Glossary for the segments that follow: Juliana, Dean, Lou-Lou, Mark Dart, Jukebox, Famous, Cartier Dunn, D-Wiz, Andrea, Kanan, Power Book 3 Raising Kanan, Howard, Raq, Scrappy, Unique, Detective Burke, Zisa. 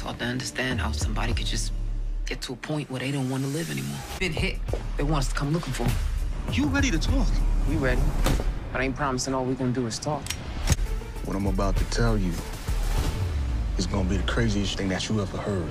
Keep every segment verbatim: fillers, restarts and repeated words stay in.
It's hard to understand how somebody could just get to a point where they don't want to live anymore. Been hit. They want us to come looking for him. You ready to talk? We ready. But I ain't promising all we're gonna do is talk. What I'm about to tell you is gonna be the craziest thing that you ever heard.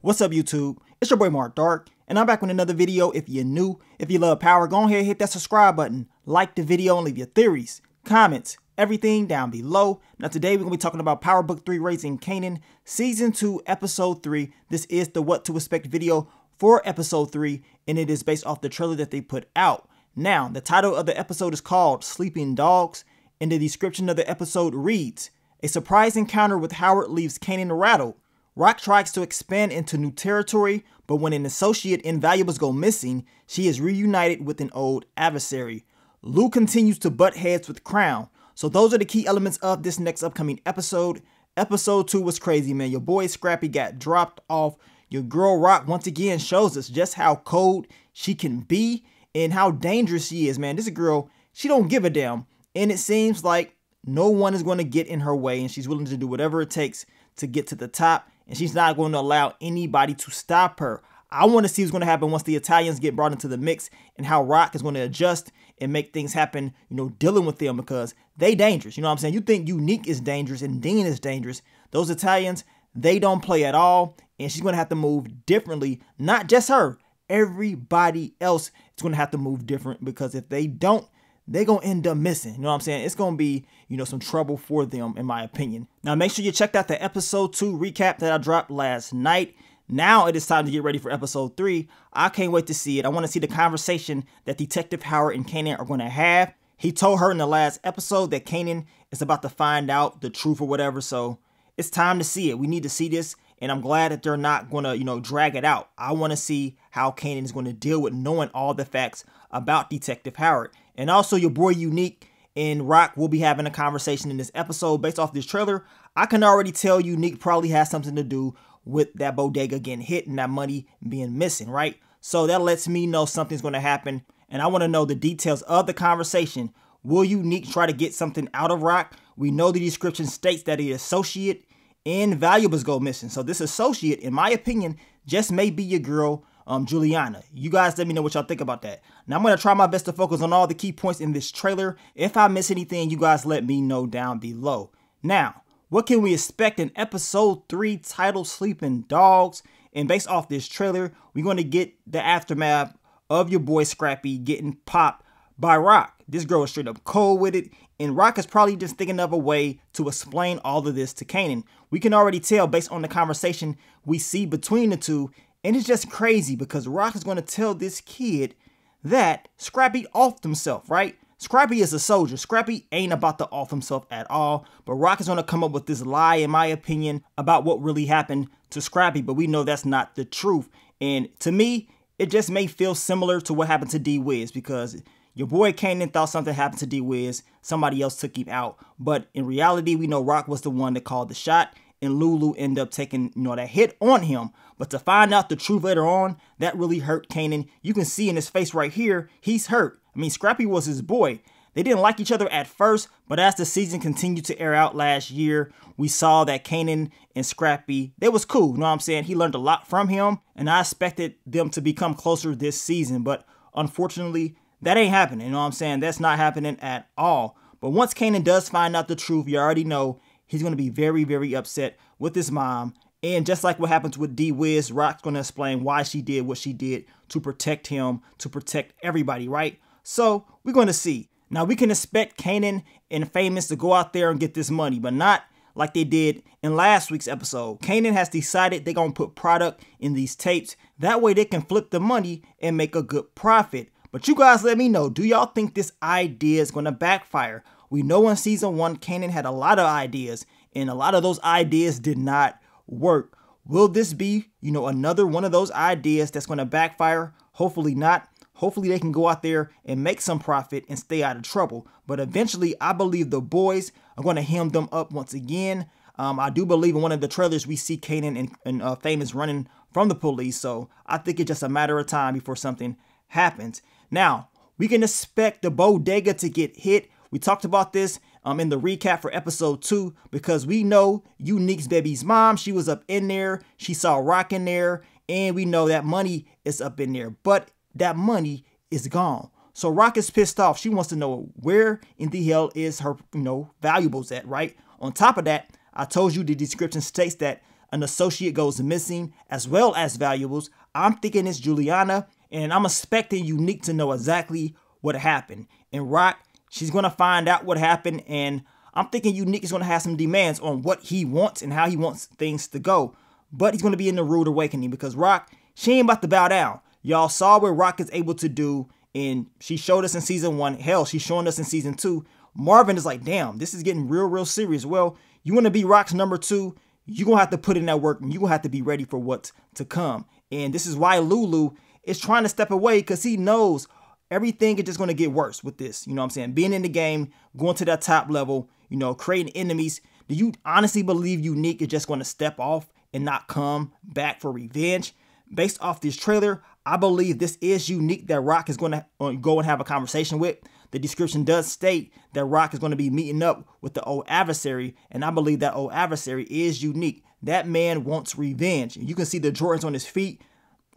What's up, YouTube? It's your boy Mark Dart, and I'm back with another video. If you're new, if you love power, go ahead and hit that subscribe button, like the video, and leave your theories, comments, everything down below. Now today we're going to be talking about Power Book three Raising Kanan, Season two, Episode three. This is the What to Expect video for Episode three, and it is based off the trailer that they put out. Now, the title of the episode is called Sleeping Dogs, and the description of the episode reads, "A surprise encounter with Howard leaves Kanan rattled. Raq tries to expand into new territory, but when an associate invaluables go missing, she is reunited with an old adversary. Lou continues to butt heads with Crown." So those are the key elements of this next upcoming episode. Episode two was crazy, man. Your boy Scrappy got dropped off. Your girl Raq once again shows us just how cold she can be and how dangerous she is, man. This girl, she don't give a damn. And it seems like no one is going to get in her way, and she's willing to do whatever it takes to get to the top. And she's not going to allow anybody to stop her. I want to see what's going to happen once the Italians get brought into the mix and how Raq is going to adjust and make things happen, you know, dealing with them, because they dangerous. You know what I'm saying? You think Unique is dangerous and Dean is dangerous. Those Italians, they don't play at all. And she's going to have to move differently. Not just her. Everybody else is going to have to move different, because if they don't, they're going to end up missing. You know what I'm saying? It's going to be, you know, some trouble for them, in my opinion. Now, make sure you checked out the episode two recap that I dropped last night. Now it is time to get ready for episode three. I can't wait to see it. I want to see the conversation that Detective Howard and Kanan are going to have. He told her in the last episode that Kanan is about to find out the truth or whatever. So it's time to see it. We need to see this. And I'm glad that they're not going to, you know, drag it out. I want to see how Kanan is going to deal with knowing all the facts about Detective Howard. And also your boy Unique and Raq will be having a conversation in this episode based off this trailer. I can already tell Unique probably has something to do with that bodega getting hit and that money being missing, right? So that lets me know something's going to happen. And I want to know the details of the conversation. Will Unique try to get something out of Raq? We know the description states that the associate invaluables go missing. So this associate, in my opinion, just may be your girl, um, Juliana. You guys let me know what y'all think about that. Now I'm going to try my best to focus on all the key points in this trailer. If I miss anything, you guys let me know down below. Now, what can we expect in episode three, titled Sleeping Dogs? And based off this trailer, we're going to get the aftermath of your boy Scrappy getting popped by Raq. This girl is straight up cold with it, and Raq is probably just thinking of a way to explain all of this to Kanan. We can already tell based on the conversation we see between the two, and it's just crazy because Raq is going to tell this kid that Scrappy offed himself, right? Scrappy is a soldier. Scrappy ain't about to off himself at all. But Raq is going to come up with this lie, in my opinion, about what really happened to Scrappy. But we know that's not the truth. And to me, it just may feel similar to what happened to D-Wiz, because your boy Kanan thought something happened to D-Wiz. Somebody else took him out. But in reality, we know Raq was the one that called the shot. And Lou-Lou ended up taking, you know, that hit on him. But to find out the truth later on, that really hurt Kanan. You can see in his face right here, he's hurt. I mean, Scrappy was his boy. They didn't like each other at first, but as the season continued to air out last year, we saw that Kanan and Scrappy, they was cool, you know what I'm saying? He learned a lot from him, and I expected them to become closer this season, but unfortunately, that ain't happening, you know what I'm saying? That's not happening at all. But once Kanan does find out the truth, you already know he's going to be very, very upset with his mom. And just like what happens with D-Wiz, Rock's going to explain why she did what she did to protect him, to protect everybody, right? So we're going to see. Now we can expect Kanan and Famous to go out there and get this money, but not like they did in last week's episode. Kanan has decided they're going to put product in these tapes. That way they can flip the money and make a good profit. But you guys let me know, do y'all think this idea is going to backfire? We know in season one, Kanan had a lot of ideas, and a lot of those ideas did not work. Will this be, you know, another one of those ideas that's going to backfire? Hopefully not. Hopefully they can go out there and make some profit and stay out of trouble. But eventually, I believe the boys are going to hem them up once again. Um, I do believe in one of the trailers we see Kanan and, and uh, Famous running from the police. So I think it's just a matter of time before something happens. Now, we can expect the bodega to get hit. We talked about this um, in the recap for episode two, because we know Unique's baby's mom, she was up in there, she saw Raq in there, and we know that money is up in there, but that money is gone. So Raq is pissed off. She wants to know where in the hell is her, you know, valuables at, right? On top of that, I told you the description states that an associate goes missing as well as valuables. I'm thinking it's Juliana, and I'm expecting Unique to know exactly what happened. And Raq, she's going to find out what happened, and I'm thinking Unique is going to have some demands on what he wants and how he wants things to go. But he's going to be in the rude awakening, because Raq, she ain't about to bow down. Y'all saw what Raq is able to do, and she showed us in season one. Hell, she's showing us in season two. Marvin is like, damn, this is getting real, real serious. Well, you want to be Raq's number two, you're going to have to put in that work, and you're going to have to be ready for what's to come. And this is why Lou-Lou is trying to step away, because he knows everything is just going to get worse with this. You know what I'm saying? Being in the game, going to that top level, you know, creating enemies. Do you honestly believe Unique is just going to step off and not come back for revenge? Based off this trailer, I believe this is Unique that Raq is going to go and have a conversation with. The description does state that Raq is going to be meeting up with the old adversary, and I believe that old adversary is Unique. That man wants revenge. You can see the Jordans on his feet.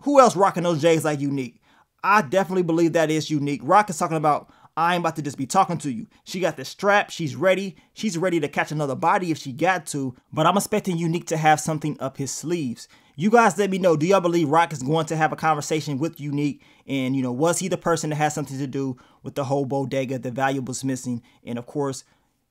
Who else rocking those J's like Unique? I definitely believe that is Unique. Raq is talking about, I ain't about to just be talking to you. She got the strap. She's ready. She's ready to catch another body if she got to. But I'm expecting Unique to have something up his sleeves. You guys let me know, do y'all believe Raq is going to have a conversation with Unique? And, you know, was he the person that has something to do with the whole bodega, the valuables missing? And, of course,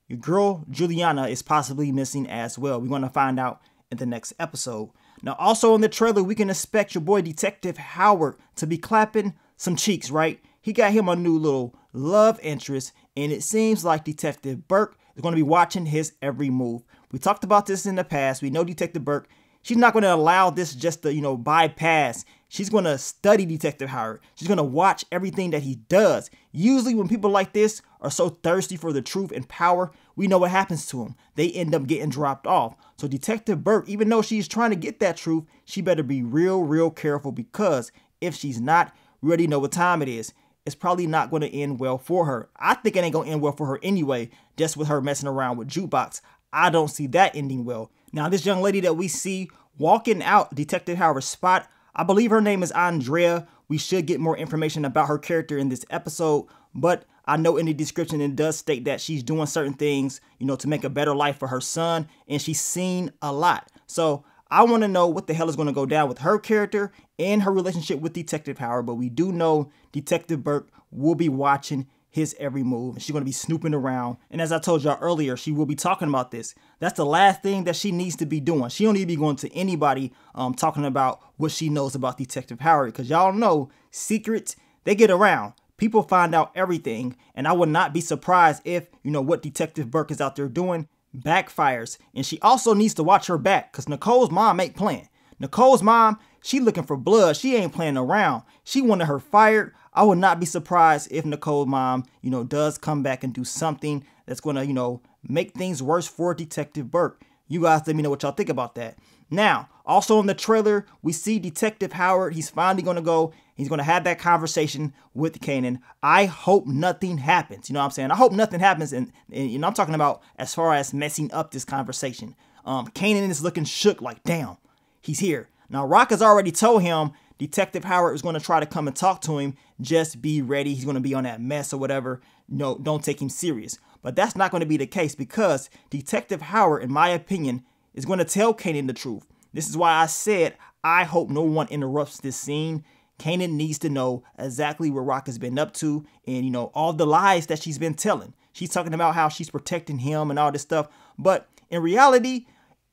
your girl Juliana is possibly missing as well. We're going to find out in the next episode. Now, also in the trailer, we can expect your boy Detective Howard to be clapping some cheeks, right? He got him a new little love interest, and it seems like Detective Burke is going to be watching his every move. We talked about this in the past. We know Detective Burke, she's not going to allow this just to, you know, bypass. She's going to study Detective Howard. She's going to watch everything that he does. Usually when people like this are so thirsty for the truth and power, we know what happens to them. They end up getting dropped off. So Detective Burke, even though she's trying to get that truth, she better be real, real careful, because if she's not, we already know what time it is. It's probably not going to end well for her. I think it ain't going to end well for her anyway, just with her messing around with Jukebox. I don't see that ending well. Now, this young lady that we see walking out Detective Howard's spot, I believe her name is Andrea. We should get more information about her character in this episode, but I know in the description it does state that she's doing certain things, you know, to make a better life for her son, and she's seen a lot. So I want to know what the hell is going to go down with her character and her relationship with Detective Howard, but we do know Detective Burke will be watching his every move, and she's going to be snooping around. And as I told y'all earlier, she will be talking about this. That's the last thing that she needs to be doing. She don't need to be going to anybody um, talking about what she knows about Detective Howard, because y'all know secrets, they get around. People find out everything, and I would not be surprised if, you know, what Detective Burke is out there doing backfires. And she also needs to watch her back, because Nicole's mom ain't playing. Nicole's mom, she looking for blood. She ain't playing around. She wanted her fired. I would not be surprised if Nicole's mom, you know, does come back and do something that's going to, you know, make things worse for Detective Burke. You guys let me know what y'all think about that. Now, also in the trailer, we see Detective Howard. He's finally going to go. He's going to have that conversation with Kanan. I hope nothing happens. You know what I'm saying? I hope nothing happens. And, and you know, I'm talking about as far as messing up this conversation. Um, Kanan is looking shook like, damn, he's here. Now, Raq has already told him Detective Howard is going to try to come and talk to him. Just be ready. He's going to be on that mess or whatever. No, don't take him serious. But that's not going to be the case, because Detective Howard, in my opinion, is going to tell Kanan the truth. This is why I said I hope no one interrupts this scene. Kanan needs to know exactly what Raq has been up to, and, you know, all the lies that she's been telling. She's talking about how she's protecting him and all this stuff. But in reality,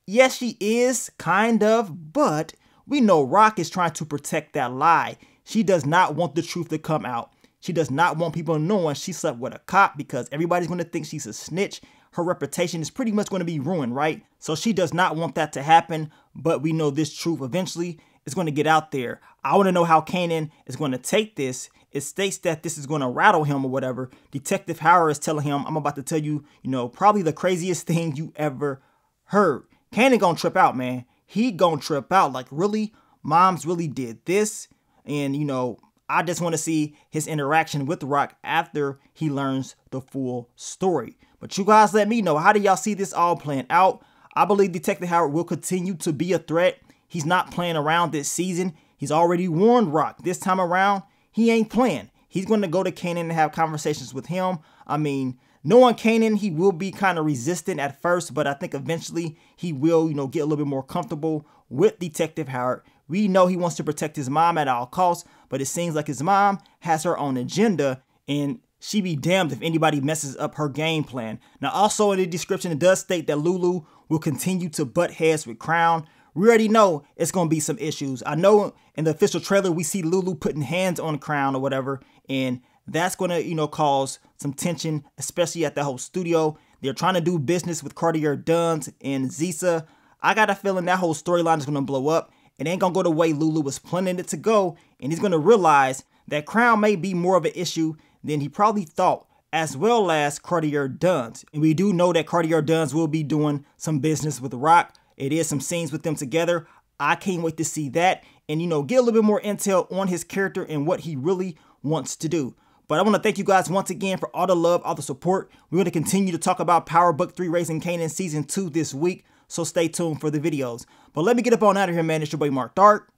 yes, she is, kind of, but we know Raq is trying to protect that lie. She does not want the truth to come out. She does not want people knowing she slept with a cop, because everybody's going to think she's a snitch. Her reputation is pretty much going to be ruined, right? So she does not want that to happen, but we know this truth eventually is going to get out there. I want to know how Kanan is going to take this. It states that this is going to rattle him or whatever. Detective Howard is telling him, I'm about to tell you, you know, probably the craziest thing you ever heard. Kanan going to trip out, man. He gonna trip out like, really? Moms really did this? And, you know, I just want to see his interaction with Raq after he learns the full story. But you guys let me know, how do y'all see this all playing out? I believe Detective Howard will continue to be a threat. He's not playing around this season. He's already warned Raq. This time around, he ain't playing. He's going to go to Kanan and have conversations with him. I mean, knowing Kanan, he will be kind of resistant at first, but I think eventually he will, you know, get a little bit more comfortable with Detective Howard. We know he wants to protect his mom at all costs, but it seems like his mom has her own agenda, and she be damned if anybody messes up her game plan. Now, also in the description, it does state that Lou-Lou will continue to butt heads with Crown. We already know it's going to be some issues. I know in the official trailer, we see Lou-Lou putting hands on Crown or whatever, and that's going to, you know, cause some tension, especially at the whole studio. They're trying to do business with Cartier Dunn and Zisa. I got a feeling that whole storyline is going to blow up. It ain't going to go the way Lou-Lou was planning it to go, and he's going to realize that Crown may be more of an issue than he probably thought, as well as Cartier Dunn. And we do know that Cartier Dunn will be doing some business with Raq. It is some scenes with them together. I can't wait to see that and, you know, get a little bit more intel on his character and what he really wants to do. But I want to thank you guys once again for all the love, all the support. We're going to continue to talk about Power Book three Raising Kanan Season two this week, so stay tuned for the videos. But let me get up on out of here, man. It's your boy Mark Dart.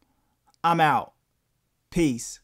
I'm out. Peace.